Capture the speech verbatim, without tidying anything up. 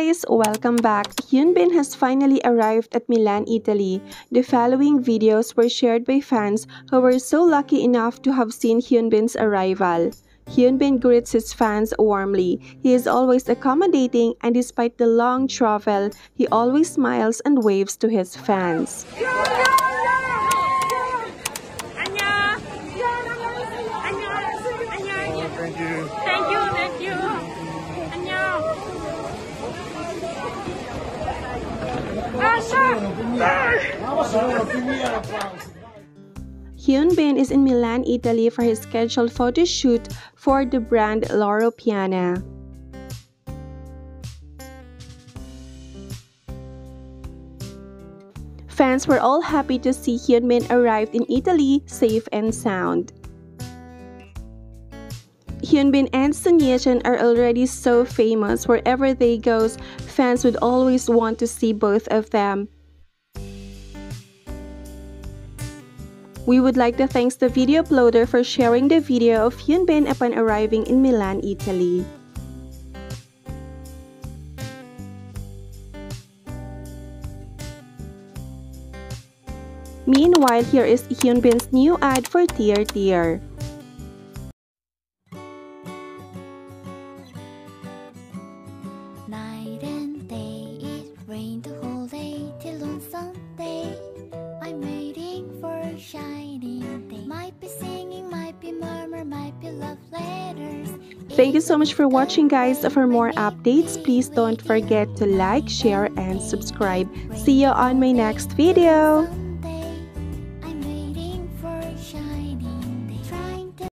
guys! Welcome back! Hyun Bin has finally arrived at Milan, Italy. The following videos were shared by fans who were so lucky enough to have seen Hyun Bin's arrival. Hyun Bin greets his fans warmly. He is always accommodating, and despite the long travel, he always smiles and waves to his fans. Hyun Bin is in Milan, Italy for his scheduled photo shoot for the brand Loro Piana. Fans were all happy to see Hyun Bin arrived in Italy safe and sound. Hyun Bin and Son Ye Jin are already so famous. Wherever they go, fans would always want to see both of them. We would like to thank the video uploader for sharing the video of Hyun Bin upon arriving in Milan, Italy. Meanwhile, here is Hyun Bin's new ad for Tier Tier. Night and day, it rained the whole day till on Sunday. I'm waiting for a shining day. Might be singing, might be murmur, might be love letters. Thank you so much for watching, guys. For more updates, please don't forget to like, share, and subscribe. See you on my next video. I'm waiting for a shining day.